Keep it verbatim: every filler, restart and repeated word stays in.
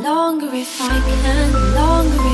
Longer if I can, longer.